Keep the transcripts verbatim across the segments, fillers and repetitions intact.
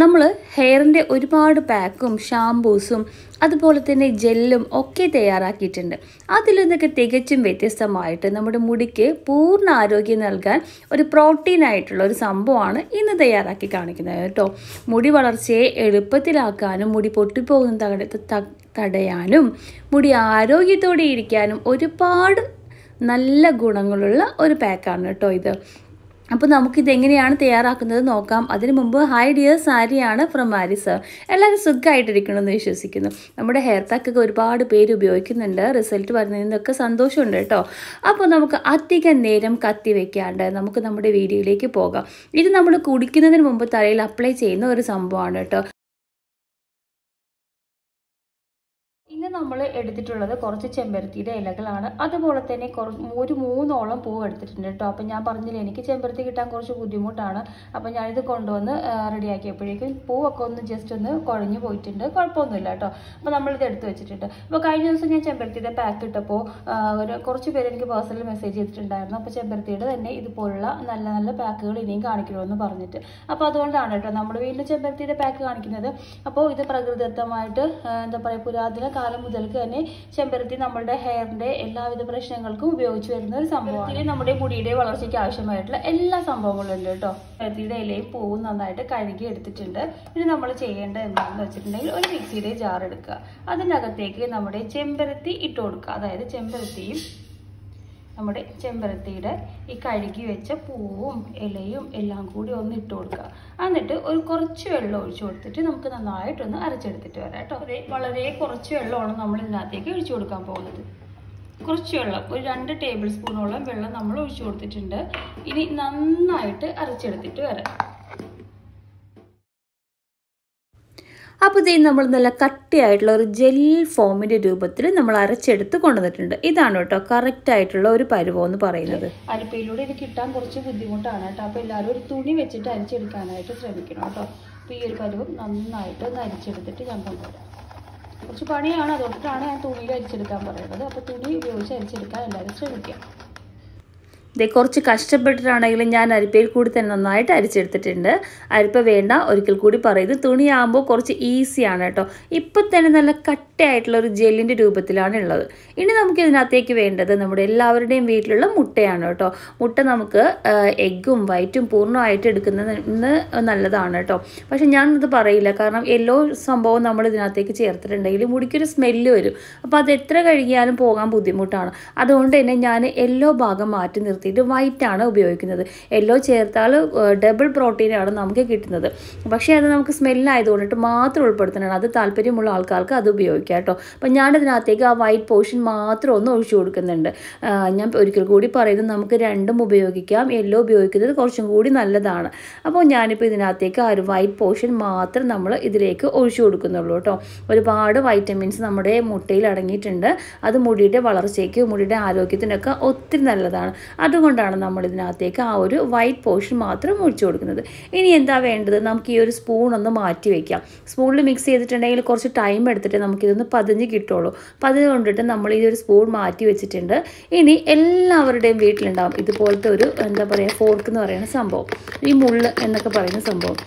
നമ്മൾ ഹെയറിൻ്റെ ഒരുപാട് പാക്കും ഷാംപൂസും അതുപോലെ തന്നെ ജെല്ലും ഒക്കെ തയ്യാറാക്കിയിട്ടുണ്ട്. അതിൽ നിന്നൊക്കെ തികച്ചും വ്യത്യസ്തമായിട്ട് നമ്മുടെ മുടിക്ക് പൂർണ്ണ ആരോഗ്യം നൽകാൻ ഒരു പ്രോട്ടീൻ ആയിട്ടുള്ള ഒരു സംഭവമാണ് ഇന്ന് തയ്യാറാക്കി കാണിക്കുന്നത് കേട്ടോ. മുടി വളർച്ചയെ എളുപ്പത്തിലാക്കാനും മുടി പൊട്ടിപ്പോകുന്ന തടയാനും മുടി ആരോഗ്യത്തോടെ ഇരിക്കാനും ഒരുപാട് നല്ല ഗുണങ്ങളുള്ള ഒരു പാക്കാണ് കേട്ടോ ഇത്. അപ്പോൾ നമുക്കിതെങ്ങനെയാണ് തയ്യാറാക്കുന്നത് നോക്കാം. അതിനു മുമ്പ് ഹൈ ഡിയർ സാരിയാണ് ഫ്രം ആരിസ്. എല്ലാവരും സുഖമായിട്ടിരിക്കണമെന്ന് വിശ്വസിക്കുന്നു. നമ്മുടെ ഹെയർ പാക്കൊക്കെ ഒരുപാട് പേര് ഉപയോഗിക്കുന്നുണ്ട്. റിസൾട്ട് വരുന്നതിനൊക്കെ സന്തോഷമുണ്ട് കേട്ടോ. അപ്പോൾ നമുക്ക് അധികം നേരം കത്തി വയ്ക്കാണ്ട് നമുക്ക് നമ്മുടെ വീഡിയോയിലേക്ക് പോകാം. ഇത് നമ്മൾ കുടിക്കുന്നതിന് മുമ്പ് തലയിൽ അപ്ലൈ ചെയ്യുന്ന ഒരു സംഭവമാണ് കേട്ടോ. ഇന്ന് നമ്മൾ എടുത്തിട്ടുള്ളത് കുറച്ച് ചെമ്പരത്തിയുടെ ഇലകളാണ്. അതുപോലെ തന്നെ കുറച്ച് ഒരു മൂന്നോളം പൂവ് എടുത്തിട്ടുണ്ട് കേട്ടോ. അപ്പം ഞാൻ പറഞ്ഞില്ല എനിക്ക് ചെമ്പരത്തി കിട്ടാൻ കുറച്ച് ബുദ്ധിമുട്ടാണ്. അപ്പം ഞാനിത് കൊണ്ടുവന്ന് റെഡിയാക്കിയപ്പോഴേക്കും പൂവൊക്കെ ഒന്ന് ജസ്റ്റ് ഒന്ന് കുഴഞ്ഞു പോയിട്ടുണ്ട്. കുഴപ്പമൊന്നുമില്ല കേട്ടോ. അപ്പോൾ നമ്മളിത് എടുത്ത് വെച്ചിട്ടുണ്ട്. അപ്പോൾ കഴിഞ്ഞ ദിവസം ഞാൻ ചെമ്പരത്തിയുടെ പാക്ക് ഇട്ടപ്പോൾ ഒരു കുറച്ച് പേര് എനിക്ക് പേഴ്സണൽ മെസ്സേജ് ചെയ്തിട്ടുണ്ടായിരുന്നു. അപ്പോൾ ചെമ്പരത്തിയുടെ തന്നെ ഇതുപോലുള്ള നല്ല നല്ല പാക്കുകൾ ഇനിയും കാണിക്കണമെന്ന് പറഞ്ഞിട്ട്. അപ്പോൾ അതുകൊണ്ടാണ് കേട്ടോ നമ്മൾ വീണ്ടും ചെമ്പരത്തിയുടെ പാക്ക് കാണിക്കുന്നത്. അപ്പോൾ ഇത് പ്രകൃതിദത്തമായിട്ട് എന്താ പറയുക പുരാതന കാലം മുതൽക്ക് തന്നെ ചെമ്പരത്തി നമ്മുടെ ഹെയറിന്റെ എല്ലാവിധ പ്രശ്നങ്ങൾക്കും ഉപയോഗിച്ചു വരുന്ന ഒരു സംഭവമാണ്. നമ്മുടെ മുടിയുടെ വളർച്ചയ്ക്ക് ആവശ്യമായിട്ടുള്ള എല്ലാ സംഭവങ്ങളും ഉണ്ട് കേട്ടോ. ചെമ്പരത്തിയുടെ ഇലയും പൂവും നന്നായിട്ട് കഴുകി എടുത്തിട്ടുണ്ട്. ഇനി നമ്മൾ ചെയ്യേണ്ടത് എന്താണെന്ന് വെച്ചിട്ടുണ്ടെങ്കിൽ ഒരു മിക്സിയുടെ ജാർ എടുക്കുക. അതിനകത്തേക്ക് നമ്മുടെ ചെമ്പരത്തി ഇട്ട് കൊടുക്കുക. അതായത് ചെമ്പരത്തിയും നമ്മുടെ ചെമ്പരത്തിയുടെ ഈ കഴുകി വെച്ച പൂവും ഇലയും എല്ലാം കൂടി ഒന്ന് ഇട്ട് കൊടുക്കുക. എന്നിട്ട് ഒരു കുറച്ച് വെള്ളം ഒഴിച്ചു കൊടുത്തിട്ട് നമുക്ക് നന്നായിട്ടൊന്ന് അരച്ചെടുത്തിട്ട് വരാം കേട്ടോ. അതെ, വളരെ കുറച്ച് വെള്ളമാണ് നമ്മൾ ഇതിനകത്തേക്ക് ഒഴിച്ചു കൊടുക്കാൻ പോകുന്നത്. കുറച്ച് വെള്ളം, ഒരു രണ്ട് ടേബിൾ സ്പൂണോളം വെള്ളം നമ്മൾ ഒഴിച്ചു കൊടുത്തിട്ടുണ്ട്. ഇനി നന്നായിട്ട് അരച്ചെടുത്തിട്ട് വരാം. അപ്പോൾ ഇത് നമ്മൾ നല്ല കട്ടിയായിട്ടുള്ള ഒരു ജെൽ ഫോമിൻ്റെ രൂപത്തിൽ നമ്മൾ അരച്ചെടുത്ത് കൊണ്ടുവന്നിട്ടുണ്ട്. ഇതാണ് കേട്ടോ കറക്റ്റായിട്ടുള്ള ഒരു പരുവം എന്ന് പറയുന്നത്. അരിപ്പയിലൂടെ ഇത് കിട്ടാൻ കുറച്ച് ബുദ്ധിമുട്ടാണ് കേട്ടോ. അപ്പോൾ എല്ലാവരും ഒരു തുണി വെച്ചിട്ട് അരിച്ചെടുക്കാനായിട്ട് ശ്രമിക്കണം കേട്ടോ. അപ്പോൾ ഈ ഒരു പരുവം നന്നായിട്ട് ഒന്ന് അരിച്ചെടുത്തിട്ട് ഞാൻ കൊണ്ടുവരാം. കുറച്ച് പണിയാണ്, അതുകൊണ്ടിട്ടാണ് ഞാൻ തുണിയിൽ അരിച്ചെടുക്കാൻ പറയുന്നത്. അപ്പോൾ തുണി ഉപയോഗിച്ച് അരിച്ചെടുക്കാൻ എല്ലാവരും ശ്രമിക്കുക. ഇതേ കുറച്ച് കഷ്ടപ്പെട്ടിട്ടാണെങ്കിലും ഞാൻ അരിപ്പയിൽ കൂടി തന്നെ നന്നായിട്ട് അരിച്ചെടുത്തിട്ടുണ്ട്. അരിപ്പ വേണ്ട, ഒരിക്കൽ കൂടി പറയുന്നത് തുണിയാകുമ്പോൾ കുറച്ച് ഈസിയാണ് കേട്ടോ. ഇപ്പം തന്നെ നല്ല കട്ടയായിട്ടുള്ള ഒരു ജെല്ലിൻ്റെ രൂപത്തിലാണ് ഉള്ളത്. ഇനി നമുക്ക് ഇതിനകത്തേക്ക് വേണ്ടത് നമ്മുടെ എല്ലാവരുടെയും വീട്ടിലുള്ള മുട്ടയാണ് കേട്ടോ. മുട്ട നമുക്ക് എഗ്ഗും വൈറ്റും പൂർണ്ണമായിട്ട് എടുക്കുന്നത് നല്ലതാണ് കേട്ടോ. പക്ഷെ ഞാനത് പറയില്ല, കാരണം എല്ലോ സംഭവം നമ്മൾ ഇതിനകത്തേക്ക് ചേർത്തിട്ടുണ്ടെങ്കിൽ മുടിക്കൊരു സ്മെല്ല് വരും. അപ്പോൾ അത് എത്ര കഴുകിയാലും പോകാൻ ബുദ്ധിമുട്ടാണ്. അതുകൊണ്ട് തന്നെ ഞാൻ എല്ലോ ഭാഗം മാറ്റി നിർത്തി ഇത് വൈറ്റാണ് ഉപയോഗിക്കുന്നത്. യെല്ലോ ചേർത്താൽ ഡബിൾ പ്രോട്ടീനാണ് നമുക്ക് കിട്ടുന്നത്. പക്ഷേ അത് നമുക്ക് സ്മെല്ലായതുകൊണ്ടിട്ട് മാത്രം ഉൾപ്പെടുത്തണം. അത് താല്പര്യമുള്ള ആൾക്കാർക്ക് അത് ഉപയോഗിക്കാം കേട്ടോ. അപ്പം ഞാനതിനകത്തേക്ക് ആ വൈറ്റ് പോർഷൻ മാത്രം ഒന്ന് ഒഴിച്ചു കൊടുക്കുന്നുണ്ട്. ഞാൻ ഒരിക്കൽ കൂടി പറയുന്നത് നമുക്ക് രണ്ടും ഉപയോഗിക്കാം. യെല്ലോ ഉപയോഗിക്കുന്നത് കുറച്ചും കൂടി നല്ലതാണ്. അപ്പോൾ ഞാനിപ്പോൾ ഇതിനകത്തേക്ക് ആ ഒരു വൈറ്റ് പോർഷൻ മാത്രം നമ്മൾ ഇതിലേക്ക് ഒഴിച്ചു കൊടുക്കുന്നുള്ളൂ കേട്ടോ. ഒരുപാട് വൈറ്റമിൻസ് നമ്മുടെ മുട്ടയിൽ അടങ്ങിയിട്ടുണ്ട്. അത് മുടിയുടെ വളർച്ചയ്ക്ക് മുടിയുടെ ആരോഗ്യത്തിനൊക്കെ ഒത്തിരി നല്ലതാണ്. അതുകൊണ്ടാണ് നമ്മൾ ഇതിനകത്തേക്ക് ആ ഒരു വൈറ്റ് പോർഷൻ മാത്രം ഒഴിച്ചു കൊടുക്കുന്നത്. ഇനി എന്താ വേണ്ടത്, നമുക്ക് ഈ ഒരു സ്പൂൺ ഒന്ന് മാറ്റി വയ്ക്കാം. സ്പൂണിൽ മിക്സ് ചെയ്തിട്ടുണ്ടെങ്കിൽ കുറച്ച് ടൈം എടുത്തിട്ട് നമുക്കിതൊന്ന് പതിഞ്ഞ് കിട്ടുള്ളൂ. അപ്പം അതുകൊണ്ടിട്ട് നമ്മൾ ഈ ഒരു സ്പൂൺ മാറ്റി വെച്ചിട്ടുണ്ട്. ഇനി എല്ലാവരുടെയും വീട്ടിലുണ്ടാകും ഇതുപോലത്തെ ഒരു എന്താ പറയുക ഫോർക്ക് എന്ന് പറയുന്ന സംഭവം, ഈ മുള്ള് എന്നൊക്കെ പറയുന്ന സംഭവം.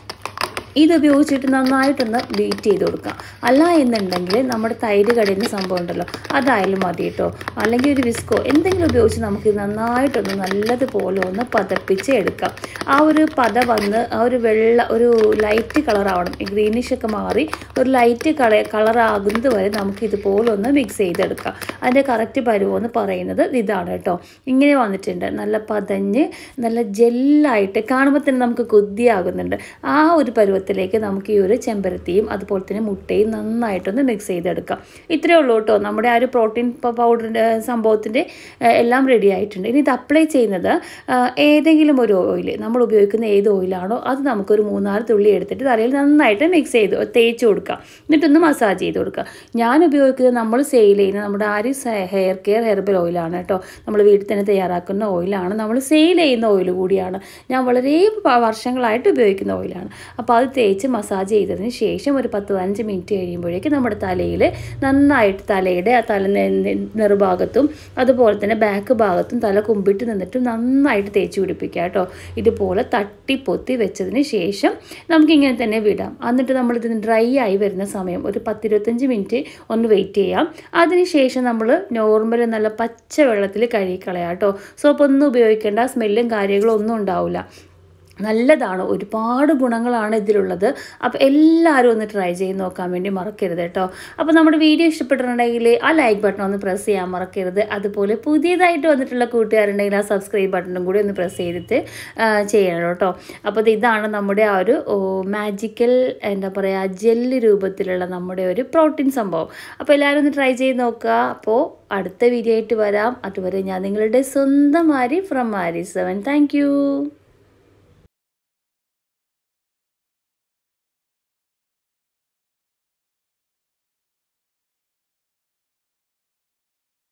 ഇതുപയോഗിച്ചിട്ട് നന്നായിട്ടൊന്ന് ബീറ്റ് ചെയ്ത് കൊടുക്കാം. അല്ല എന്നുണ്ടെങ്കിൽ നമ്മുടെ തൈര് കടയുന്ന സംഭവം ഉണ്ടല്ലോ, അതായാലും മതി കേട്ടോ. അല്ലെങ്കിൽ ഒരു വിസ്കോ എന്തെങ്കിലും ഉപയോഗിച്ച് നമുക്ക് നന്നായിട്ടൊന്ന് നല്ലതുപോലെ ഒന്ന് പതപ്പിച്ച് എടുക്കാം. ആ ഒരു പത വന്ന് ആ ഒരു വെള്ള ഒരു ലൈറ്റ് കളറാവണം, ഗ്രീനിഷൊക്കെ മാറി ഒരു ലൈറ്റ് കള കളറാകുന്നത് വരെ നമുക്ക് ഇതുപോലെ ഒന്ന് മിക്സ് ചെയ്തെടുക്കാം. അതിൻ്റെ കറക്റ്റ് പരുവെന്ന് പറയുന്നത് ഇതാണ് കേട്ടോ. ഇങ്ങനെ വന്നിട്ടുണ്ട്, നല്ല പതഞ്ഞ് നല്ല ജെല്ലായിട്ട് കാണുമ്പോൾ തന്നെ നമുക്ക് കൊതിയാകുന്നുണ്ട്. ആ ഒരു പരുവത്തിൽ ത്തിലേക്ക് നമുക്ക് ഈ ഒരു ചെമ്പരത്തിയും അതുപോലെ തന്നെ മുട്ടയും നന്നായിട്ടൊന്ന് മിക്സ് ചെയ്തെടുക്കാം. ഇത്രയേ ഉള്ളൂ കേട്ടോ. നമ്മുടെ ആ ഒരു പ്രോട്ടീൻ പൗഡറിൻ്റെ സംഭവത്തിൻ്റെ എല്ലാം റെഡി ആയിട്ടുണ്ട്. ഇനി ഇത് അപ്ലൈ ചെയ്യുന്നത് ഏതെങ്കിലും ഒരു ഓയിൽ, നമ്മൾ ഉപയോഗിക്കുന്ന ഏത് ഓയിലാണോ അത് നമുക്കൊരു മൂന്നാല് തുള്ളി എടുത്തിട്ട് തലയിൽ നന്നായിട്ട് മിക്സ് ചെയ്ത് തേച്ച് കൊടുക്കാം. എന്നിട്ടൊന്ന് മസാജ് ചെയ്ത് കൊടുക്കുക. ഞാൻ ഉപയോഗിക്കുന്നത് നമ്മൾ സെയിൽ ചെയ്യുന്ന നമ്മുടെ ആരിസ് ഹെയർ കെയർ ഹെർബൽ ഓയിലാണ് കേട്ടോ. നമ്മൾ വീട്ടിൽ തന്നെ തയ്യാറാക്കുന്ന ഓയിലാണ്, നമ്മൾ സെയിൽ ചെയ്യുന്ന ഓയിൽ കൂടിയാണ്. ഞാൻ വളരെ വർഷങ്ങളായിട്ട് ഉപയോഗിക്കുന്ന ഓയിലാണ്. അപ്പോൾ അത് തേച്ച് മസാജ് ചെയ്തതിന് ശേഷം ഒരു പത്ത് പതിനഞ്ച് മിനിറ്റ് കഴിയുമ്പോഴേക്കും നമ്മുടെ തലയിൽ നന്നായിട്ട് തലയുടെ ആ തല നെറുഭാഗത്തും അതുപോലെ തന്നെ ബാക്ക് ഭാഗത്തും തല കുമ്പിട്ട് നിന്നിട്ട് നന്നായിട്ട് തേച്ച് പിടിപ്പിക്കുക കേട്ടോ. ഇതുപോലെ തട്ടിപ്പൊത്തി വെച്ചതിന് ശേഷം നമുക്കിങ്ങനെ തന്നെ വിടാം. എന്നിട്ട് നമ്മളിതിന് ഡ്രൈ ആയി വരുന്ന സമയം ഒരു പത്തിരുപത്തഞ്ച് മിനിറ്റ് ഒന്ന് വെയിറ്റ് ചെയ്യാം. അതിനുശേഷം നമ്മൾ നോർമൽ നല്ല പച്ച വെള്ളത്തിൽ കഴുകിക്കളയാം കേട്ടോ. സോപ്പൊന്നും ഉപയോഗിക്കേണ്ട, സ്മെല്ലും കാര്യങ്ങളും ഒന്നും ഉണ്ടാവില്ല. നല്ലതാണ്, ഒരുപാട് ഗുണങ്ങളാണ് ഇതിലുള്ളത്. അപ്പോൾ എല്ലാവരും ഒന്ന് ട്രൈ ചെയ്ത് നോക്കാൻ വേണ്ടി മറക്കരുത് കേട്ടോ. അപ്പോൾ നമ്മുടെ വീഡിയോ ഇഷ്ടപ്പെട്ടിട്ടുണ്ടെങ്കിൽ ആ ലൈക്ക് ബട്ടൺ ഒന്ന് പ്രസ് ചെയ്യാൻ മറക്കരുത്. അതുപോലെ പുതിയതായിട്ട് വന്നിട്ടുള്ള കൂട്ടുകാരുണ്ടെങ്കിൽ ആ സബ്സ്ക്രൈബ് ബട്ടണും കൂടി ഒന്ന് പ്രസ് ചെയ്തിട്ട് ചെയ്യണം കേട്ടോ. അപ്പോൾ ഇതാണ് നമ്മുടെ ആ ഒരു മാജിക്കൽ എന്താ പറയുക ജെല്ല് രൂപത്തിലുള്ള നമ്മുടെ ഒരു പ്രോട്ടീൻ സംഭവം. അപ്പോൾ എല്ലാവരും ഒന്ന് ട്രൈ ചെയ്ത് നോക്കുക. അപ്പോൾ അടുത്ത വീഡിയോ ആയിട്ട് വരാം. അതുവരെ ഞാൻ നിങ്ങളുടെ സ്വന്തം ആരി ഫ്രം ആരിസ് സെവൻ. Thank U.